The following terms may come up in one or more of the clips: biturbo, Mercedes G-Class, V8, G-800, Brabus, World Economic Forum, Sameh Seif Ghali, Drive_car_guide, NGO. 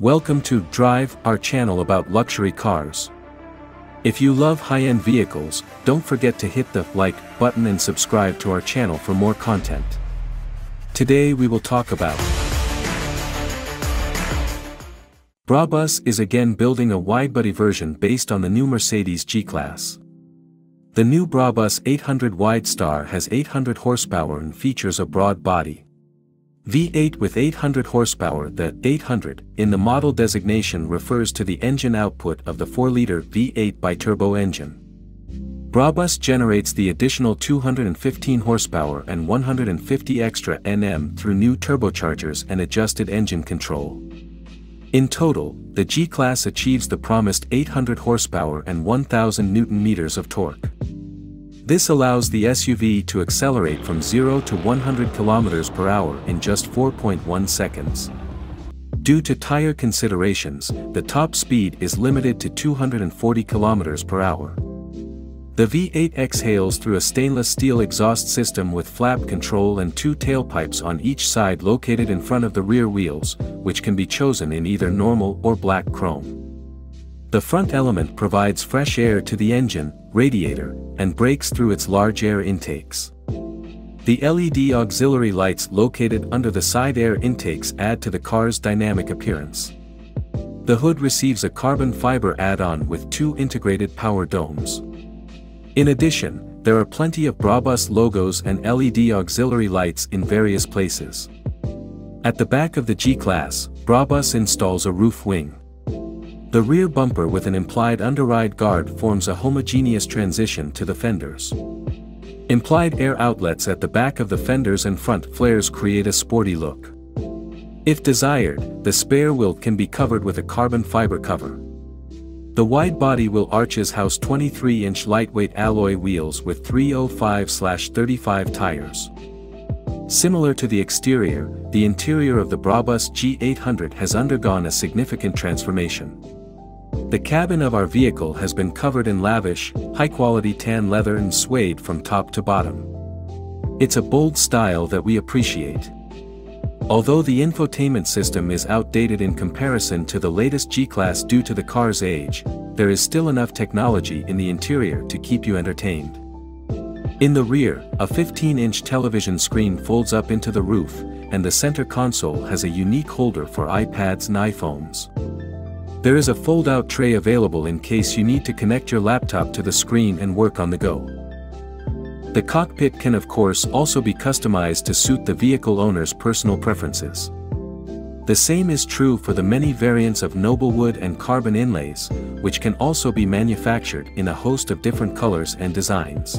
Welcome to Drive, our channel about luxury cars. If you love high-end vehicles, don't forget to hit the like button and subscribe to our channel for more content. Today we will talk about Brabus is again building a wide-body version based on the new Mercedes G-Class. The new Brabus 800 Wide Star has 800 horsepower and features a broad body V8 with 800 horsepower. The 800 in the model designation refers to the engine output of the 4-liter V8 biturbo engine. Brabus generates the additional 215 horsepower and 150 extra Nm through new turbochargers and adjusted engine control. In total, the G-Class achieves the promised 800 horsepower and 1,000 Nm of torque. This allows the SUV to accelerate from 0 to 100 km per hour in just 4.1 seconds. Due to tire considerations, the top speed is limited to 240 km per hour. The V8 exhales through a stainless steel exhaust system with flap control and two tailpipes on each side located in front of the rear wheels, which can be chosen in either normal or black chrome. The front element provides fresh air to the engine, radiator, and brakes through its large air intakes. The LED auxiliary lights located under the side air intakes add to the car's dynamic appearance. The hood receives a carbon fiber add-on with two integrated power domes. In addition, there are plenty of Brabus logos and LED auxiliary lights in various places. At the back of the G-Class, Brabus installs a roof wing. The rear bumper with an implied underride guard forms a homogeneous transition to the fenders. Implied air outlets at the back of the fenders and front flares create a sporty look. If desired, the spare wheel can be covered with a carbon fiber cover. The wide body wheel arches house 23-inch lightweight alloy wheels with 305/35 tires. Similar to the exterior, the interior of the Brabus G-800 has undergone a significant transformation. The cabin of our vehicle has been covered in lavish, high-quality tan leather and suede from top to bottom. It's a bold style that we appreciate. Although the infotainment system is outdated in comparison to the latest G-Class due to the car's age, there is still enough technology in the interior to keep you entertained. In the rear, a 15-inch television screen folds up into the roof, and the center console has a unique holder for iPads and iPhones. There is a fold-out tray available in case you need to connect your laptop to the screen and work on the go. The cockpit can of course also be customized to suit the vehicle owner's personal preferences. The same is true for the many variants of noble wood and carbon inlays, which can also be manufactured in a host of different colors and designs.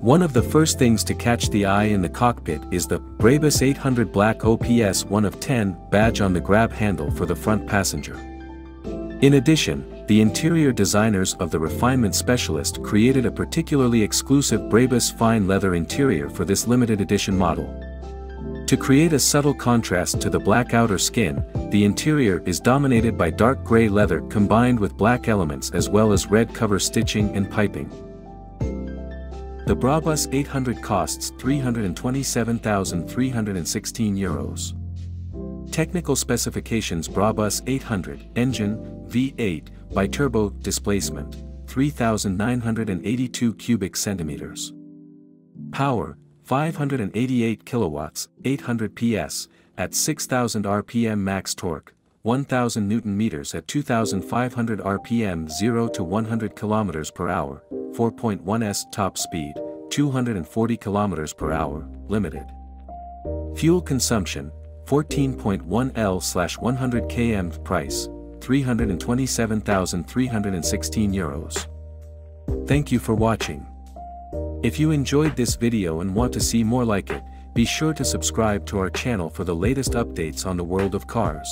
One of the first things to catch the eye in the cockpit is the Brabus 800 Black OPS 1 of 10 badge on the grab handle for the front passenger. In addition, the interior designers of the refinement specialist created a particularly exclusive Brabus fine leather interior for this limited edition model. To create a subtle contrast to the black outer skin, the interior is dominated by dark gray leather combined with black elements as well as red cover stitching and piping. The Brabus 800 costs €327,316. Technical specifications: Brabus 800, engine, V8, biturbo, displacement, 3,982 cubic centimeters. Power, 588 kilowatts, 800 PS, at 6,000 RPM. Max torque, 1,000 Newton meters at 2,500 RPM. 0 to 100 kilometers per hour, 4.1s. Top speed, 240 kilometers per hour, limited. Fuel consumption, 14.1L/100 km. Price, €327,316. Thank you for watching. If you enjoyed this video and want to see more like it, be sure to subscribe to our channel for the latest updates on the world of cars.